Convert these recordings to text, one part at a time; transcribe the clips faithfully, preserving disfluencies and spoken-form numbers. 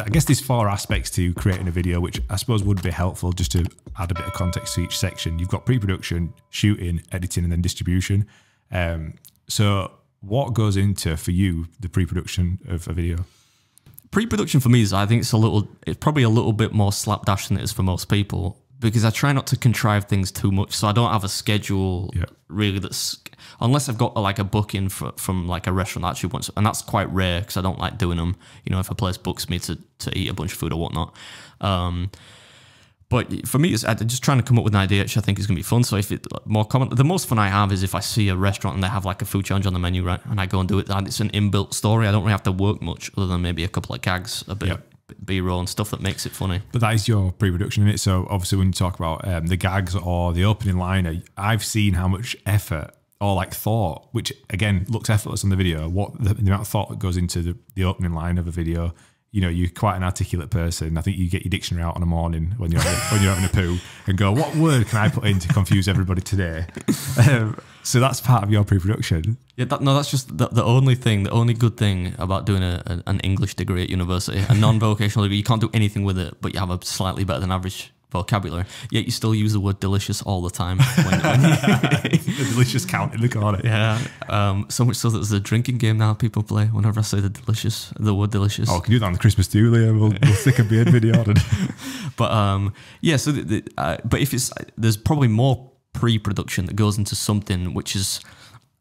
I guess there's four aspects to creating a video, which I suppose would be helpful just to add a bit of context to each section. You've got pre-production, shooting, editing, and then distribution. Um, so what goes into, for you, the pre-production of a video? Pre-production for me is, I think it's a little, it's probably a little bit more slapdash than it is for most people, because I try not to contrive things too much. So I don't have a schedule yeah. really that's, unless I've got like a booking for, from like a restaurant that actually wants, and that's quite rare because I don't like doing them. You know, if a place books me to, to eat a bunch of food or whatnot. Um, But for me, it's just trying to come up with an idea which I think is going to be fun. So if it more common, the most fun I have is if I see a restaurant and they have like a food challenge on the menu, right? And I go and do it. And it's an inbuilt story. I don't really have to work much other than maybe a couple of gags, a bit yep. of B-roll and stuff that makes it funny. But that is your pre-production, isn't it? So obviously when you talk about um, the gags or the opening line, I've seen how much effort or like thought, which again looks effortless on the video, what the, the amount of thought that goes into the, the opening line of a video. You know, you're quite an articulate person. I think you get your dictionary out on a morning when you're when you're having a poo and go, what word can I put in to confuse everybody today? Um, so that's part of your pre-production. Yeah, that, no, that's just the, the only thing, the only good thing about doing a, a, an English degree at university, a non-vocational degree. You can't do anything with it, but you have a slightly better than average vocabulary. Yet you still use the word delicious all the time. When, when the delicious count in the corner. Yeah. Um, so much so that there's a drinking game now people play whenever I say the delicious, the word delicious. Oh, can you do that on the Christmas do later? We'll, we'll stick a beard video on. But um, yeah. So the, the, uh, but if it's there's probably more pre-production that goes into something which is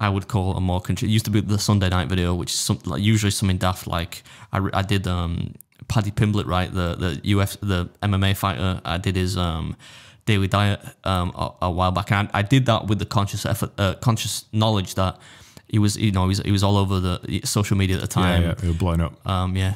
I would call a more country. It used to be the Sunday night video, which is something like usually something daft like I I did um. Paddy Pimblett, right, the the U F C, the M M A fighter, I did his um, daily diet um, a, a while back, and I, I did that with the conscious effort, uh, conscious knowledge that he was, you know, he was, he was all over the social media at the time. Yeah, yeah, he was blowing up. Um, yeah,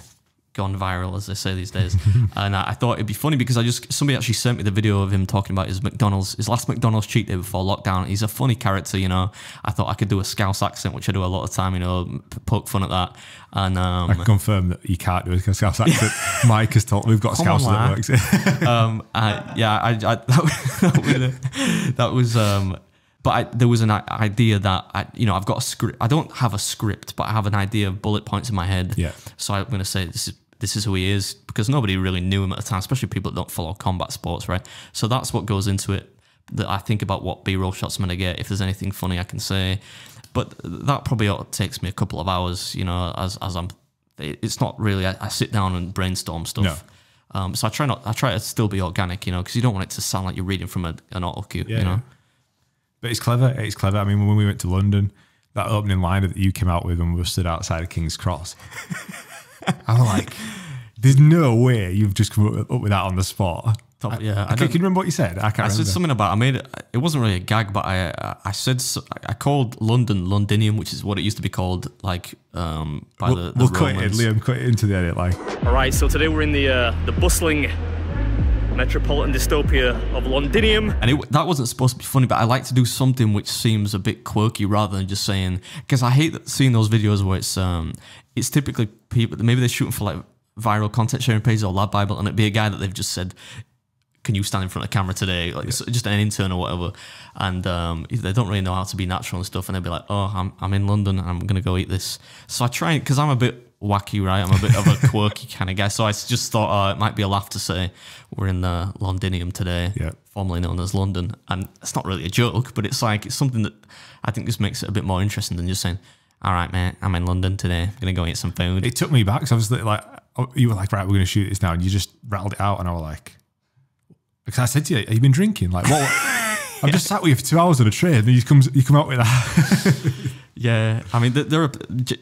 gone viral, as they say these days. And I, I thought it'd be funny because I just somebody actually sent me the video of him talking about his McDonald's, his last McDonald's cheat day before lockdown. He's a funny character, you know. I thought I could do a Scouse accent, which I do a lot of time, you know, poke fun at that. And um, I can confirm that you can't do a Scouse accent. Mike has told we've got a Scouse that works. um, I, yeah, I, I, that, that, was, that was. Um, But I, there was an idea that, I, you know, I've got a script. I don't have a script, but I have an idea of bullet points in my head. Yeah. So I'm going to say this is this is who he is because nobody really knew him at the time, especially people that don't follow combat sports, right? So that's what goes into it, that I think about what B-roll shots I'm going to get, if there's anything funny I can say. But that probably takes me a couple of hours, you know, as, as I'm... It's not really... I, I sit down and brainstorm stuff. No. Um, so I try not... I try to still be organic, you know, because you don't want it to sound like you're reading from a, an auto-cue, yeah, you know? Yeah. But it's clever, it's clever. I mean, when we went to London, that opening line that you came out with when we stood outside of King's Cross, I'm like, there's no way you've just come up with that on the spot. Top, yeah, I, I can you remember what you said? I can't I remember. said something about, I made it, it wasn't really a gag, but I I said, I called London Londinium, which is what it used to be called, like, um, by we'll, the, the We'll Romans. Cut it, Liam, cut it into the edit, like. All right, so today we're in the uh, the bustling metropolitan dystopia of Londinium. And it, that wasn't supposed to be funny, but I like to do something which seems a bit quirky rather than just saying, because I hate that, seeing those videos where it's um, it's typically people, maybe they're shooting for like viral content sharing pages or Lab Bible, and it'd be a guy that they've just said, can you stand in front of the camera today? Like yeah. just an intern or whatever. And um, they don't really know how to be natural and stuff. And they'd be like, oh, I'm, I'm in London, and I'm going to go eat this. So I try, because I'm a bit wacky, right? I'm a bit of a quirky kind of guy, so I just thought uh, it might be a laugh to say we're in the Londinium today, yeah. formerly known as London, and it's not really a joke, but it's like it's something that I think just makes it a bit more interesting than just saying, "All right, mate, I'm in London today. I'm gonna go eat some food." It took me back, so I was like, "You were like, right, we're gonna shoot this now," and you just rattled it out, and I was like, "Because I said to you, have you been drinking? Like, what? I've yeah. just sat with you for two hours on a train, and you come, you come out with that." Yeah, I mean, there are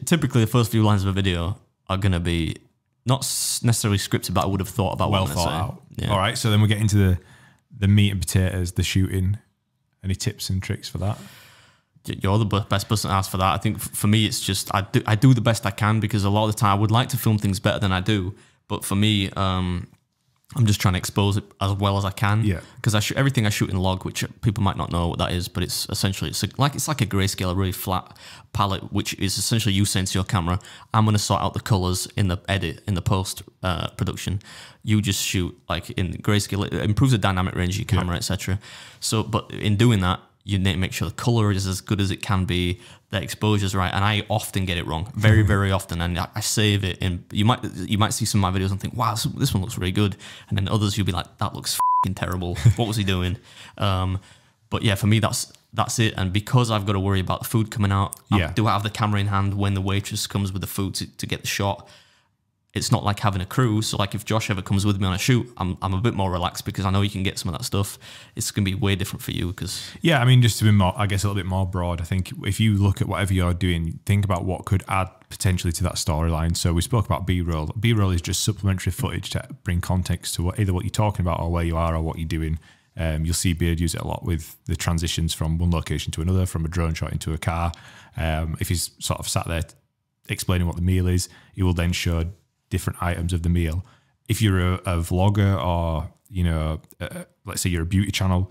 typically the first few lines of a video are going to be not necessarily scripted, but I would have thought about well thought out. Yeah. All right, so then we get into the the meat and potatoes, the shooting. Any tips and tricks for that? You're the best person to ask for that. I think for me, it's just I do I do the best I can, because a lot of the time I would like to film things better than I do, but for me, um, I'm just trying to expose it as well as I can. Yeah, because I shoot everything I shoot in log, which people might not know what that is, but it's essentially it's a, like it's like a grayscale, a really flat palette, which is essentially you saying to your camera, "I'm going to sort out the colors in the edit, in the post uh, production." You just shoot like in grayscale. It improves the dynamic range of your camera, yeah. et cetera. So, but in doing that, You need to make sure the color is as good as it can be, the exposure's right, and I often get it wrong, very, very often, and I save it. And you might you might see some of my videos and think, wow, this one looks really good, and then others you'll be like, that looks f***ing terrible. What was he doing? Um, but yeah, for me, that's that's it. And because I've got to worry about the food coming out, yeah. I, do I have the camera in hand when the waitress comes with the food to, to get the shot? It's not like having a crew. So like if Josh ever comes with me on a shoot, I'm, I'm a bit more relaxed because I know you can get some of that stuff. It's going to be way different for you because... Yeah, I mean, just to be more, I guess, a little bit more broad, I think if you look at whatever you're doing, think about what could add potentially to that storyline. So we spoke about B-roll. B-roll is just supplementary footage to bring context to what, either what you're talking about or where you are or what you're doing. Um, you'll see Beard use it a lot with the transitions from one location to another, from a drone shot into a car. Um, if he's sort of sat there explaining what the meal is, he will then show... different items of the meal. If you're a, a vlogger or, you know, uh, let's say you're a beauty channel,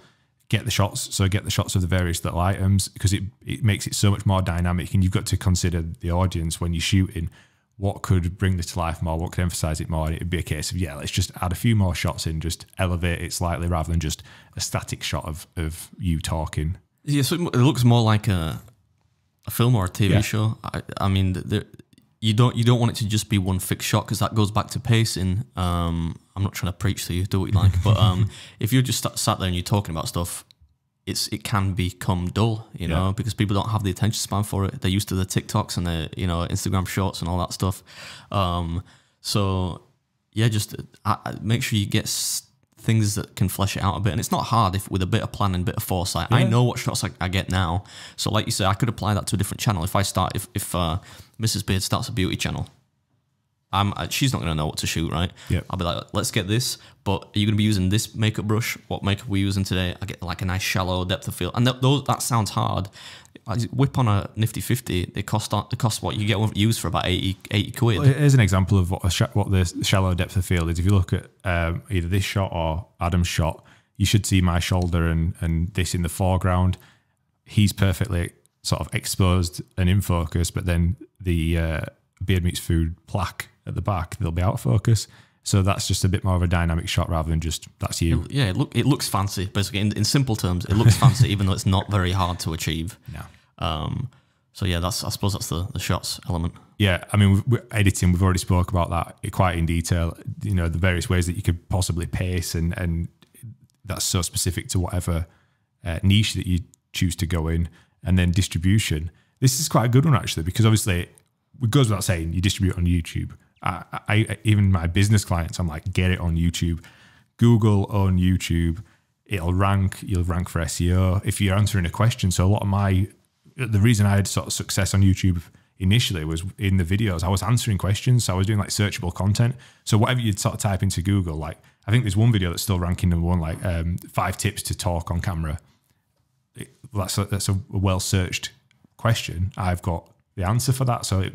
get the shots. So get the shots of the various little items because it, it makes it so much more dynamic, and you've got to consider the audience when you're shooting. What could bring this to life more? What could emphasize it more? And it would be a case of, yeah, let's just add a few more shots in, just elevate it slightly rather than just a static shot of, of you talking. Yeah, so it looks more like a, a film or a T V yeah. show. I, I mean, there... You don't you don't want it to just be one fixed shot because that goes back to pacing. Um, I'm not trying to preach to you, do what you like. But um, if you're just sat there and you're talking about stuff, it's it can become dull, you know, yeah. because people don't have the attention span for it. They're used to the TikToks and the you know Instagram shorts and all that stuff. Um, so yeah, just uh, make sure you get things that can flesh it out a bit, and it's not hard if with a bit of planning, a bit of foresight. Yeah. I know what shots I, I get now, so like you say, I could apply that to a different channel. If I start, if if uh, Missus Beard starts a beauty channel, I'm I, she's not gonna know what to shoot, right? Yeah, I'll be like, let's get this, but are you gonna be using this makeup brush? What makeup are we using today? I get like a nice shallow depth of field, and th those that sounds hard. I whip on a nifty fifty. They cost they cost what you get one used for about eighty, eighty quid. Well, here's an example of what a sh what the shallow depth of field is. If you look at um, either this shot or Adam's shot, you should see my shoulder and and this in the foreground. He's perfectly sort of exposed and in focus, but then the uh, Beard Meets Food plaque at the back, they'll be out of focus. So that's just a bit more of a dynamic shot rather than just that's you. Yeah, it look it looks fancy. Basically, in, in simple terms, it looks fancy, even though it's not very hard to achieve. No. Um. So yeah, that's I suppose that's the the shots element. Yeah, I mean, we're editing. We've already spoke about that quite in detail. You know, the various ways that you could possibly pace, and and that's so specific to whatever uh, niche that you choose to go in, and then distribution. This is quite a good one actually, because obviously it goes without saying you distribute on YouTube. I, I, even my business clients, I'm like, get it on YouTube, Google on YouTube, it'll rank, you'll rank for S E O if you're answering a question. So a lot of my, the reason I had sort of success on YouTube initially was in the videos, I was answering questions. So I was doing like searchable content. So whatever you'd sort of type into Google, like I think there's one video that's still ranking number one, like um, five tips to talk on camera. It, that's a, that's a well-searched question. I've got the answer for that. So it,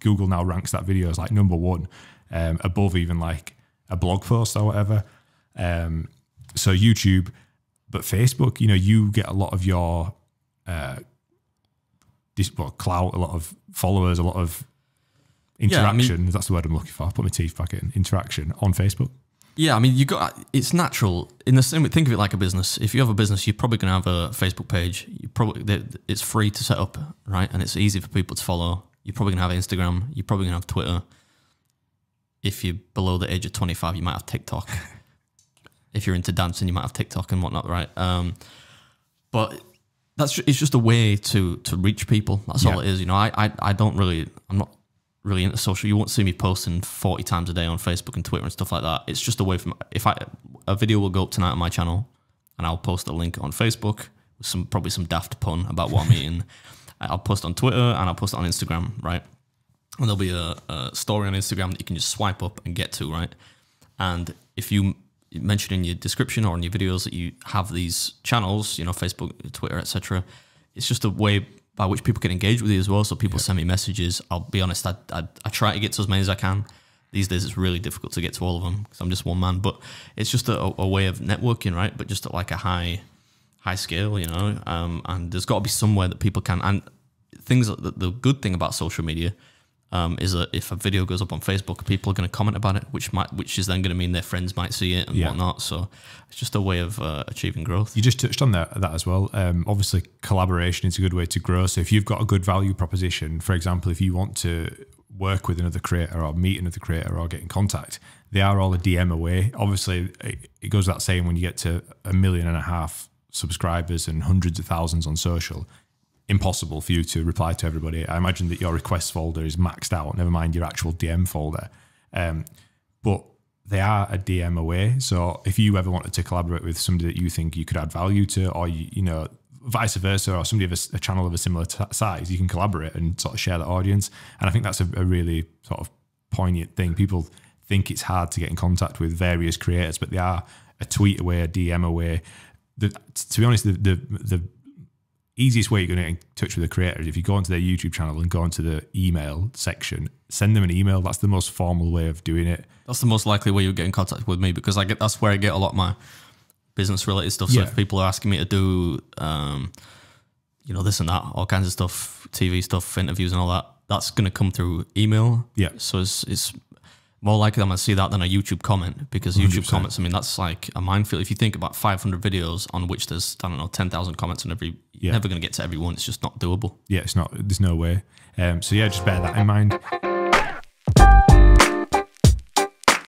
Google now ranks that video as like number one, um, above even like a blog post or whatever. Um, so YouTube, but Facebook, you know, you get a lot of your uh, this, well, clout, a lot of followers, a lot of interaction. Yeah, I mean, that's the word I'm looking for. I'll put my teeth back in. Interaction on Facebook. Yeah, I mean, you got it's natural. In the same way, think of it like a business. If you have a business, you're probably going to have a Facebook page. You probably it's free to set up, right? And it's easy for people to follow. You're probably going to have Instagram. You're probably going to have Twitter. If you're below the age of twenty-five, you might have TikTok. If you're into dancing, you might have TikTok and whatnot, right? Um, but that's it's just a way to to reach people. That's yeah. all it is. You know, I, I I don't really, I'm not really into social. You won't see me posting forty times a day on Facebook and Twitter and stuff like that. It's just a way from, if I, a video will go up tonight on my channel and I'll post a link on Facebook with some, probably some daft pun about what I'm eating. I'll post on Twitter and I'll post it on Instagram, right? And there'll be a, a story on Instagram that you can just swipe up and get to, right? And if you mention in your description or in your videos that you have these channels, you know, Facebook, Twitter, et cetera, it's just a way by which people can engage with you as well. So people yeah. send me messages. I'll be honest, I, I, I try to get to as many as I can. These days it's really difficult to get to all of them because I'm just one man, but it's just a, a way of networking, right? But just at like a high... high scale, you know, um, and there's got to be somewhere that people can, and things, the, the good thing about social media, um, is that if a video goes up on Facebook, people are going to comment about it, which might, which is then going to mean their friends might see it and yeah. whatnot. So it's just a way of uh, achieving growth. You just touched on that, that as well. Um, obviously, collaboration is a good way to grow. So if you've got a good value proposition, for example, if you want to work with another creator or meet another creator or get in contact, they are all a D M away. Obviously, it, it goes without saying, when you get to a million and a half subscribers and hundreds of thousands on social, impossible for you to reply to everybody. I imagine that your request folder is maxed out, never mind your actual D M folder. Um, but they are a D M away. So if you ever wanted to collaborate with somebody that you think you could add value to, or, you, you know, vice versa, or somebody of a, a channel of a similar t size, you can collaborate and sort of share that audience. And I think that's a, a really sort of poignant thing. People think it's hard to get in contact with various creators, but they are a tweet away, a D M away. The, to be honest, the, the, the easiest way you're going to get in touch with a creator is if you go onto their YouTube channel and go onto the email section, send them an email. That's the most formal way of doing it. That's the most likely way you'll get in contact with me, because I get, that's where I get a lot of my business related stuff. So yeah. if people are asking me to do, um, you know, this and that, all kinds of stuff, T V stuff, interviews and all that, that's going to come through email. Yeah. So it's, it's more likely I'm going to see that than a YouTube comment, because YouTube one hundred percent. Comments, I mean, that's like a minefield. If you think about five hundred videos on which there's, I don't know, ten thousand comments on every, yeah. you're never going to get to everyone. It's just not doable. Yeah, it's not, there's no way. Um, so yeah, just bear that in mind.